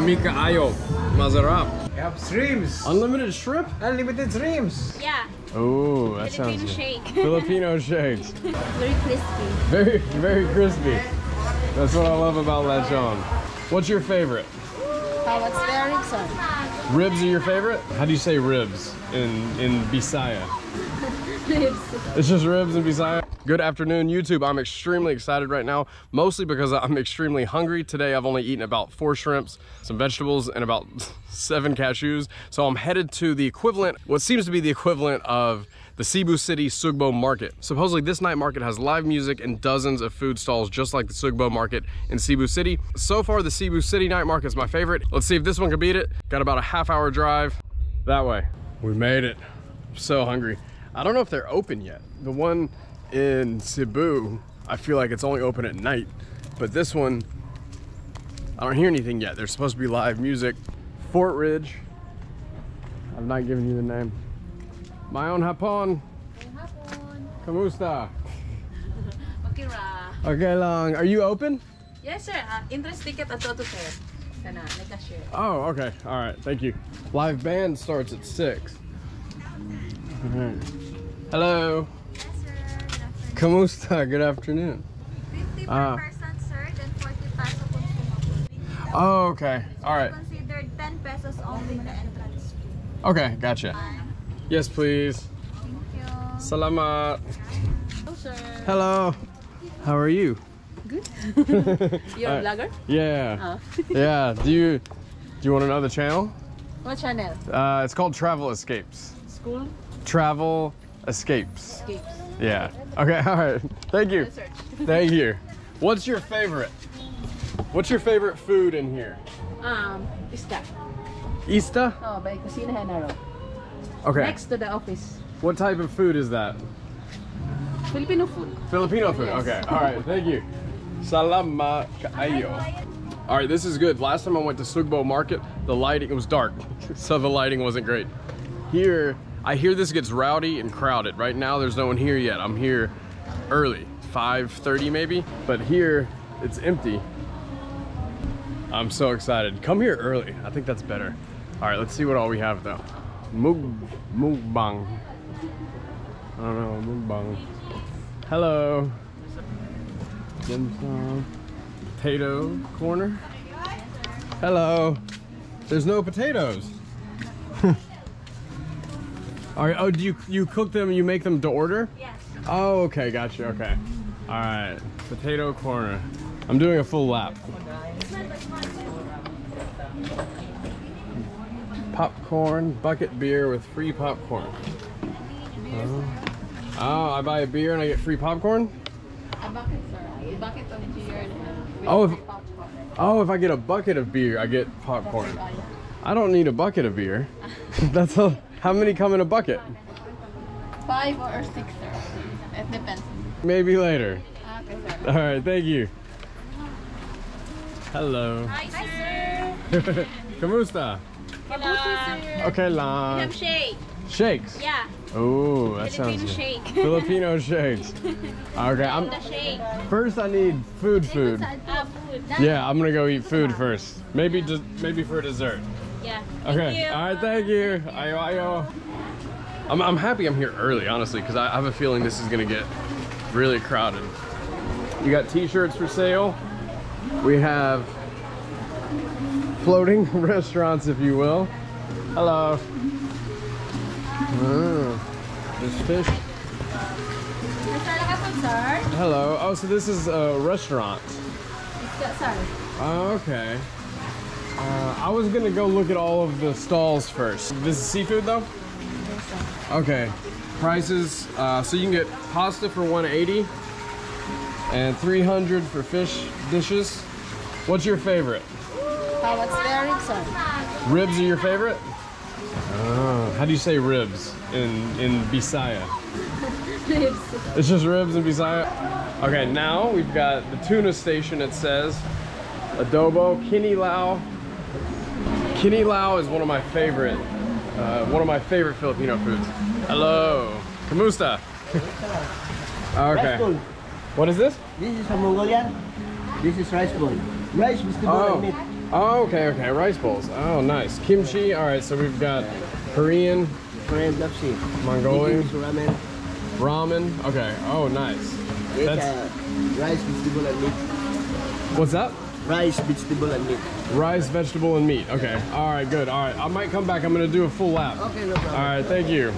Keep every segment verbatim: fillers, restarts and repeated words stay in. Mika Ayo. Mazarap. You have shrimps. Unlimited shrimp? Unlimited shrimps. Yeah. Oh, that Filipino sounds good. Shake. Filipino shakes. Very crispy. Very, very crispy. That's what I love about lechon. What's your favorite? Oh, it's very excellent. Ribs are your favorite? How do you say ribs in, in Bisaya? Ribs. It's just ribs in Bisaya? Good afternoon, YouTube. I'm extremely excited right now, mostly because I'm extremely hungry. Today, I've only eaten about four shrimps, some vegetables, and about seven cashews. So I'm headed to the equivalent, what seems to be the equivalent of the Cebu City Sugbo Market. Supposedly, this night market has live music and dozens of food stalls, just like the Sugbo Market in Cebu City. So far, the Cebu City night market is my favorite. Let's see if this one can beat it. Got about a half hour drive that way. We made it. I'm so hungry. I don't know if they're open yet. The one in Cebu, I feel like it's only open at night, but this one, I don't hear anything yet. There's supposed to be live music. Fort Ridge. I've not given you the name. My own hapon. Kamusta? Okay ra. Okay lang. Are you open? Yes, sir. Uh, interest ticket at Toto Fair. Oh, okay. All right. Thank you. Live band starts at six. All right. Hello. Kamusta? Good afternoon. fifty per uh, person, sir, then forty pesos consumable. Oh, okay. All right. Considered ten pesos only the entrance fee. Okay, gotcha. Um, yes, please. Thank you. Salamat. Hello, sir. Hello. How are you? Good. You're a vlogger? Yeah. Oh. Yeah. Do you do you want another channel? What channel? Uh, it's called Travel Escapes. School? Travel Escapes. Escapes. Yeah. Okay. All right. Thank you. Thank you. What's your favorite? What's your favorite food in here? Um, ista. Ista? Oh, by Cucina Henaro. Okay. Next to the office. What type of food is that? Filipino food. Filipino food. Yes. Okay. All right. Thank you. Salamat kaayo. All right. This is good. Last time I went to Sugbo Market, the lighting, it was dark, so the lighting wasn't great. Here, I hear this gets rowdy and crowded. Right now, there's no one here yet. I'm here early, five thirty maybe, but here it's empty. I'm so excited. Come here early. I think that's better. All right, let's see what all we have though. Mug, mugbang. I don't know, mugbang. Hello. Dim sum. Potato corner. Hello. There's no potatoes. All right. Oh, do you you cook them? You make them to order? Yes. Oh, okay. Gotcha. Okay. All right. Potato corner. I'm doing a full lap. Popcorn bucket beer with free popcorn. Oh. Oh, I buy a beer and I get free popcorn. A bucket, sir. A bucket of beer. Oh, if oh, if I get a bucket of beer, I get popcorn. I don't need a bucket of beer. That's all. How many come in a bucket? Five or six, sir. It depends. Maybe later. Okay, sir. All right, thank you. Hello. Hi, sir. Kamusta? Kamusta, okay, lang. We have shake. Shakes? Yeah. Oh, that Filipino sounds good. Filipino shake. Filipino shakes. Okay, I'm... First, I need food food. Uh, food. Yeah, I'm gonna go eat food first. Maybe, just, maybe for dessert. Yeah. Okay. All right. Thank you. Ayo, ayo. I'm, I'm happy I'm here early, honestly, because I, I have a feeling this is going to get really crowded. You got t-shirts for sale. We have floating restaurants, if you will. Hello. Oh, there's fish. Hello. Oh, so this is a restaurant. Oh, okay. Uh, I was gonna go look at all of the stalls first. This is seafood though? Okay. Prices, uh, so you can get pasta for one eighty and three hundred for fish dishes. What's your favorite? Oh, it's very excellent. Ribs are your favorite? Oh, how do you say ribs in, in Bisaya? Ribs. It's just ribs in Bisaya? Okay, now we've got the tuna station, it says. Adobo, kinilaw. Kinilaw is one of my favorite, uh, one of my favorite Filipino foods. Hello. Kamusta? Okay. What is this? This is a Mongolian. This is rice bowl. Rice with the oh. meat. Oh, okay, okay, rice bowls. Oh, nice. Kimchi. All right, so we've got Korean, Korean, Mongolian, ramen, ramen. Okay. Oh, nice. That's rice, vegetable, and meat. What's that? Rice, vegetable, and meat. Rice, vegetable, and meat. Okay. All right, good. All right, I might come back. I'm gonna do a full lap. Okay, no problem. All right, thank you.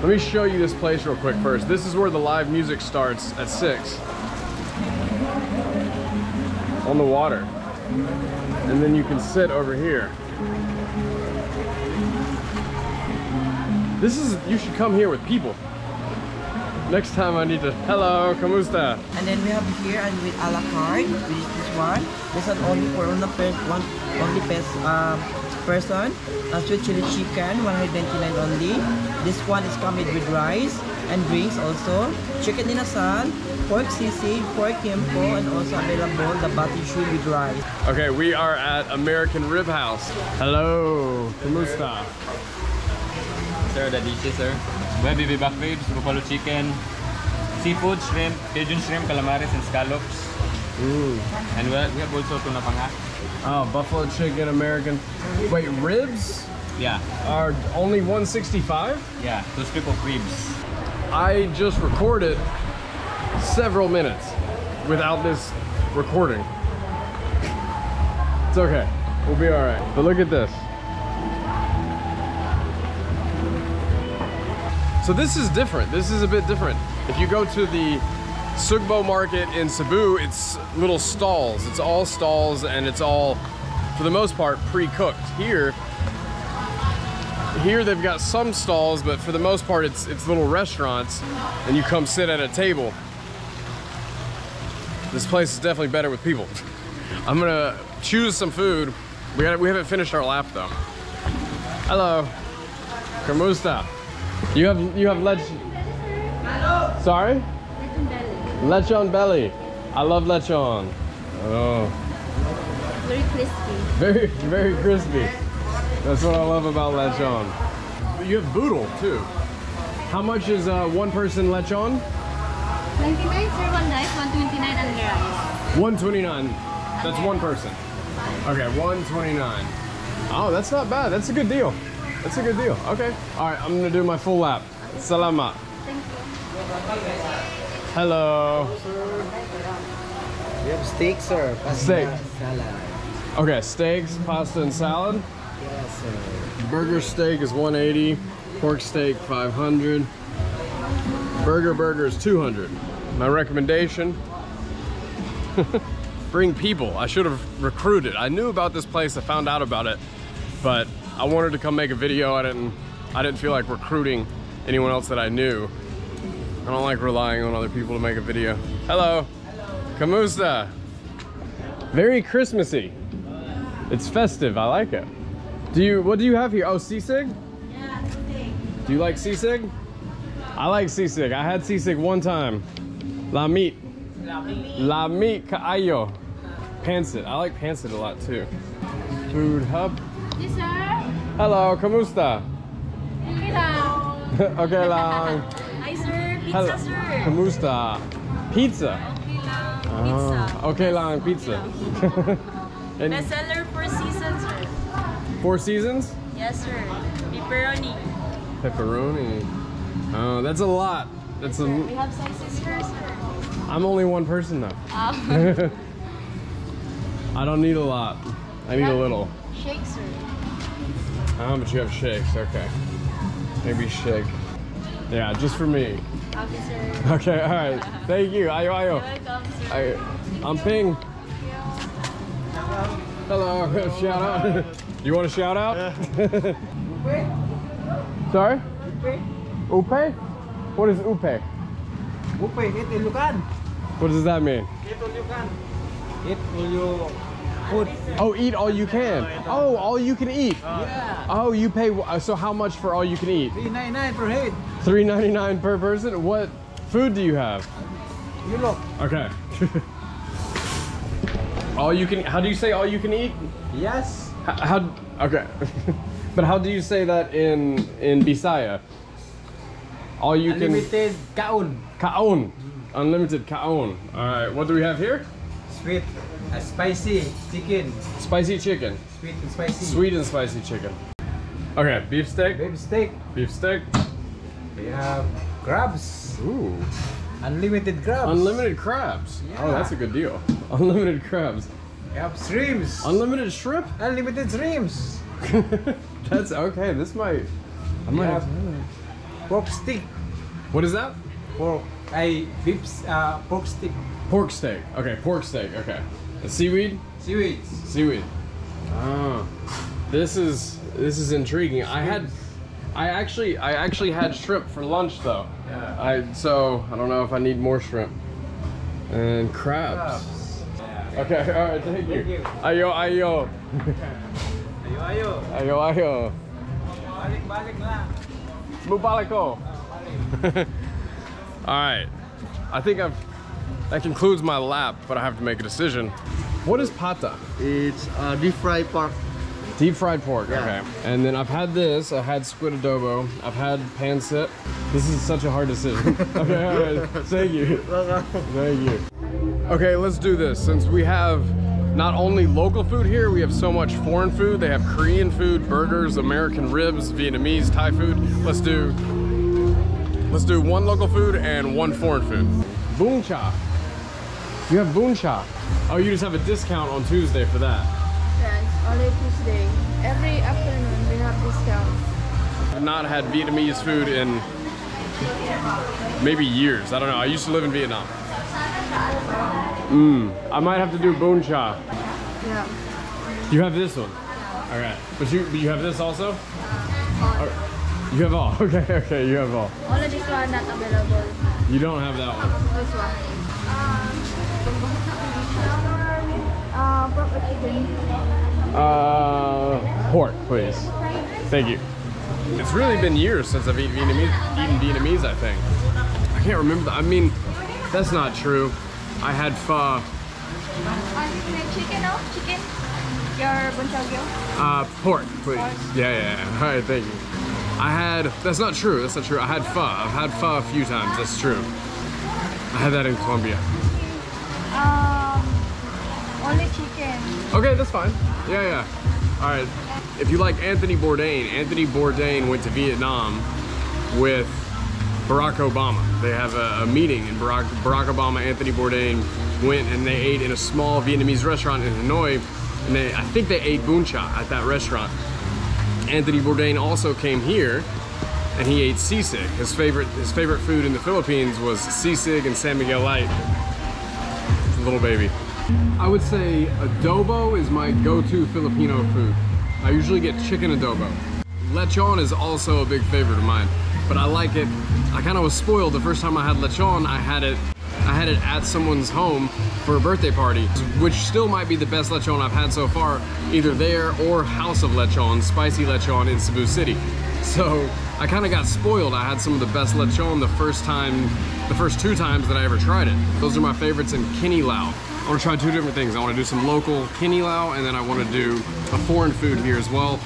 Let me show you this place real quick first. This is where the live music starts at six. On the water. And then you can sit over here. This is, you should come here with people. Next time I need to, hello, kamusta? And then we have here and with a la carte, which is this one. This one only for one, one only pes, uh, person. A sweet chili chicken, one ninety-nine only. This one is coming with rice and drinks also. Chicken inasal, pork sisig, pork kimpo, and also available the bati shoe with rice. Okay, we are at American Rib House. Hello, kamusta? Sir, the dishes, sir. Webby bibak ribs, buffalo chicken, seafood, shrimp, Cajun shrimp, calamaris, and scallops. Ooh. And we have also tuna panga. Oh, buffalo chicken, American. Wait, ribs? Yeah. Are only one sixty-five? Yeah, those strip of ribs. I just recorded several minutes without this recording. It's okay. We'll be all right. But look at this. So this is different. This is a bit different. If you go to the Sugbo Market in Cebu, it's little stalls. It's all stalls and it's all, for the most part, pre-cooked. Here, here they've got some stalls, but for the most part, it's, it's little restaurants and you come sit at a table. This place is definitely better with people. I'm gonna choose some food. We, gotta, we haven't finished our lap though. Hello. Kamusta? You have you have lechon. Hello. Sorry? Lechon belly. Lechon belly. I love lechon. Oh. Very crispy. Very very crispy. That's what I love about lechon. You have boodle too. How much is uh, one person lechon? ninety-nine sir, one rice, one twenty-nine and rice. one twenty-nine. That's okay. One person. Okay, one twenty-nine. Oh, that's not bad. That's a good deal. That's a good deal. Okay. All right, I'm gonna do my full lap. Salamat. Thank you. Hello. We have steak, sir. Pasta, steak. Salad. Okay, steaks, pasta, and salad. Yes, sir. Burger steak is one eighty. Pork steak five hundred. Burger burger is two hundred. My recommendation. Bring people. I should have recruited. I knew about this place. I found out about it, but I wanted to come make a video. I didn't, I didn't feel like recruiting anyone else that I knew. I don't like relying on other people to make a video. Hello. Hello. Kamusta? Very Christmassy. It's festive. I like it. Do you? What do you have here? Oh, sisig? Yeah, sisig. Do you like sisig? I like sisig. I had sisig one time. La meat. La meat caayo. Pancit. I like pancit a lot too. Food hub. Yes, sir. Hello, kamusta? Okay lang. Okay lang. Hi sir, pizza hello. Sir. Kamusta? Pizza. Okay lang, pizza. Oh, okay lang, pizza. Okay lang. Best seller for seasons, sir. Four seasons? Yes, sir. Pepperoni. Pepperoni. Oh, that's a lot. That's yes, a. Sir. We have six sisters, sir. I'm only one person though. Um. I don't need a lot. I need a little. Shake, sir. Oh, but you have shakes, okay. Maybe shake. Yeah, just for me. Okay, sir. Okay, all right. Thank you. Ayo, ayo. You're welcome, sir. I'm Ping. Hello. Hello. Hello. Shout out. You want a shout out? Yeah. Upe. Sorry? Upe. Upe? What is upe? Upe, eat all you can. What does that mean? Eat all you can. Eat all you can. Food. Oh, eat all you can. Oh, all you can eat. Yeah. Oh, you pay. Uh, so how much for all you can eat? three ninety-nine per head. three ninety-nine per person. What food do you have? You look. Okay. All you can. How do you say all you can eat? Yes. How? how okay. But how do you say that in in Bisaya? All you unlimited can. Unlimited kaon. Kaon. Mm. Unlimited kaon. All right. What do we have here? Sweet. A spicy chicken. Spicy chicken. Sweet and spicy. Sweet and spicy chicken. Okay, beef steak. Beef steak. Beef steak. We have crabs. Ooh. Unlimited crabs. Unlimited crabs. Yeah. Oh, that's a good deal. Unlimited crabs. We have shrimps. Unlimited shrimp. Unlimited shrimps. That's okay. This might. I might have pork stick. What is that? Pork. I beefs. Uh, pork stick. Pork steak. Okay, pork steak. Okay. The seaweed. Seaweed. Seaweed. Oh, this is this is intriguing. Shrimps. I had. I actually, I actually had shrimp for lunch though. Yeah. I so I don't know if I need more shrimp. And crabs. crabs. Yeah. Okay. All right. Thank you. Thank you. Ayo ayo. Ayo ayo. Ayo ayo. Balik balik na. Mubaliko. All right. I think I've. That concludes my lap, but I have to make a decision. What is pata? It's uh, deep fried pork. Deep fried pork, yeah. Okay. And then I've had this, I had squid adobo, I've had pancit. This is such a hard decision. Okay, all right, thank you. Thank you. Okay, let's do this. Since we have not only local food here, we have so much foreign food. They have Korean food, burgers, American ribs, Vietnamese, Thai food. Let's do, let's do one local food and one foreign food. Bún cha. You have bún cha. Oh, you just have a discount on Tuesday for that. Only Tuesday. Every afternoon we have discounts. I've not had Vietnamese food in maybe years. I don't know. I used to live in Vietnam. Mmm. I might have to do bún cha. Yeah. You have this one. All right. But you but you have this also? All. You have all. Okay. Okay. You have all. All of these are not available. You don't have that one. This one. Uh, Uh, pork, please. Thank you. It's really been years since I've eaten Vietnamese, eaten Vietnamese, I think. I can't remember. The, I mean, that's not true. I had pho. Chicken, no? Chicken? Your bún chả gill? Uh, pork, please. Pork. Yeah, yeah. All right, thank you. I had, that's not true. That's not true. I had pho. I've had pho a few times. That's true. I had that in Colombia. Um, only chicken. Okay, that's fine. Yeah, yeah. All right. If you like Anthony Bourdain, Anthony Bourdain went to Vietnam with Barack Obama. They have a, a meeting, and Barack, Barack Obama, Anthony Bourdain went and they ate in a small Vietnamese restaurant in Hanoi. And they, I think they ate bún chả at that restaurant. Anthony Bourdain also came here and he ate sisig. His favorite, his favorite food in the Philippines was sisig and San Miguel Light. It's a little baby. I would say adobo is my go-to Filipino food. I usually get chicken adobo. Lechon is also a big favorite of mine, but I like it. I kind of was spoiled the first time I had lechon. I had it, I had it at someone's home for a birthday party, which still might be the best lechon I've had so far, either there or House of Lechon, spicy lechon in Cebu City. So I kind of got spoiled. I had some of the best lechon the first time, the first two times that I ever tried it. Those are my favorites in kinilaw. I want to try two different things. I want to do some local kinilaw, and then I want to do a foreign food here as well.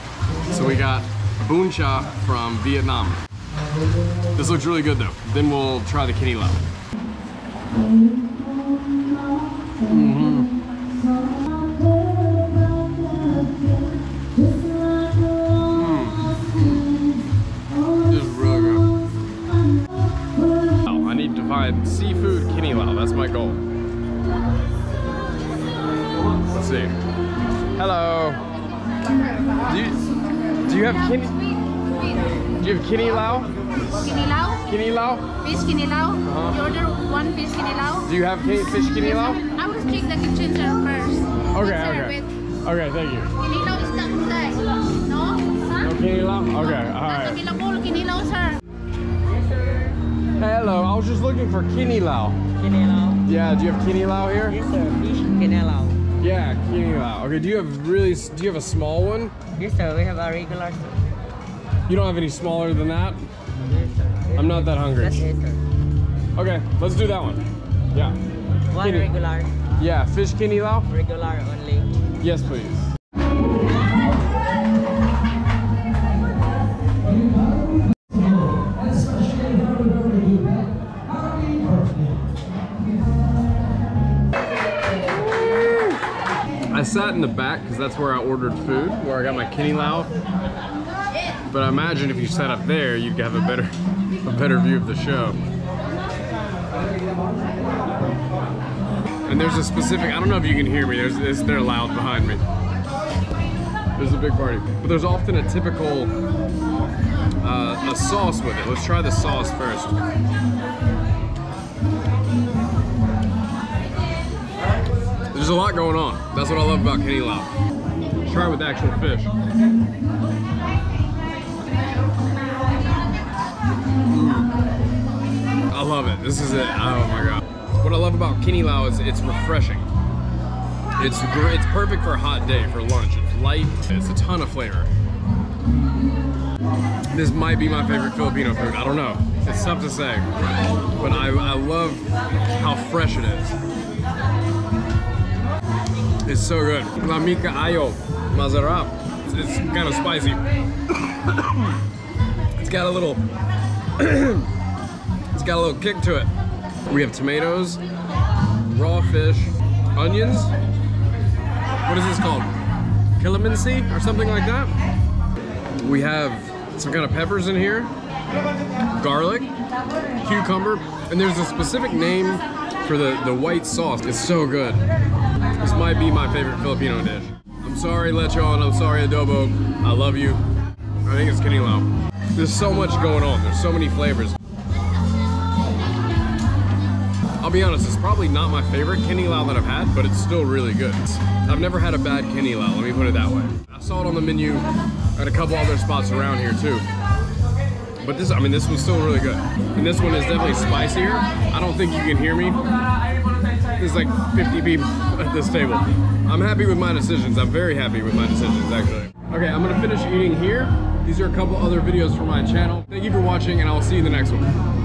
So we got bún chả from Vietnam. This looks really good though. Then we'll try the kinilaw. Mm-hmm. Mm. This is really good. Oh, I need to find seafood kinilaw. That's my goal. Let's see. Hello. Do you, do you have kini? Do you have kinilaw? Kinilaw? Kinilaw? Fish kinilaw? Uh-huh. You order one fish kinilaw. Do you have fish kinilaw? I will check the kitchen first. Okay, okay. Okay, thank you. Kinilaw is not inside. No? No kinilaw? Okay, alright. Kinilaw, sir. Yes, sir. Hello, I was just looking for kinilaw. Kinilaw. Yeah, do you have kinilaw here? Yes, sir. Fish kinilaw. Yeah, kinilaw. Okay, do you have really, do you have a small one? Yes, sir, we have a regular. You don't have any smaller than that? Yes, sir. I'm not that hungry. Yes, sir. Okay, let's do that one. Yeah. One Kini. Regular. Yeah, fish kinilaw? Regular only. Yes, please. sat in the back because that's where I ordered food, where I got my kinilaw. But I imagine if you sat up there, you'd have a better, a better view of the show. And there's a specific, I don't know if you can hear me, there's, it's, they're loud behind me. There's a big party. But there's often a typical uh, a sauce with it. Let's try the sauce first. There's a lot going on. That's what I love about kinilaw. Try it with actual fish. Mm. I love it. This is it. Oh my god. What I love about kinilaw is it's refreshing. It's it's perfect for a hot day, for lunch. It's light, it's a ton of flavor. This might be my favorite Filipino food, I don't know. It's tough to say, but I, I love how fresh it is. It's so good. La mica ayo, masarap. It's kind of spicy. It's got a little, it's got a little kick to it. We have tomatoes, raw fish, onions. What is this called? Calamansi or something like that. We have some kind of peppers in here, garlic, cucumber, and there's a specific name for the, the white sauce. It's so good. This might be my favorite Filipino dish. I'm sorry lechon, I'm sorry adobo. I love you. I think it's kinilaw. There's so much going on. There's so many flavors. I'll be honest, it's probably not my favorite kinilaw that I've had, but it's still really good. I've never had a bad kinilaw, let me put it that way. I saw it on the menu at a couple other spots around here too. But this, I mean, this was still really good. And this one is definitely spicier. I don't think you can hear me. There's like fifty people at this table. I'm happy with my decisions. I'm very happy with my decisions, actually. Okay, I'm gonna finish eating here. These are a couple other videos from my channel. Thank you for watching, and I'll see you in the next one.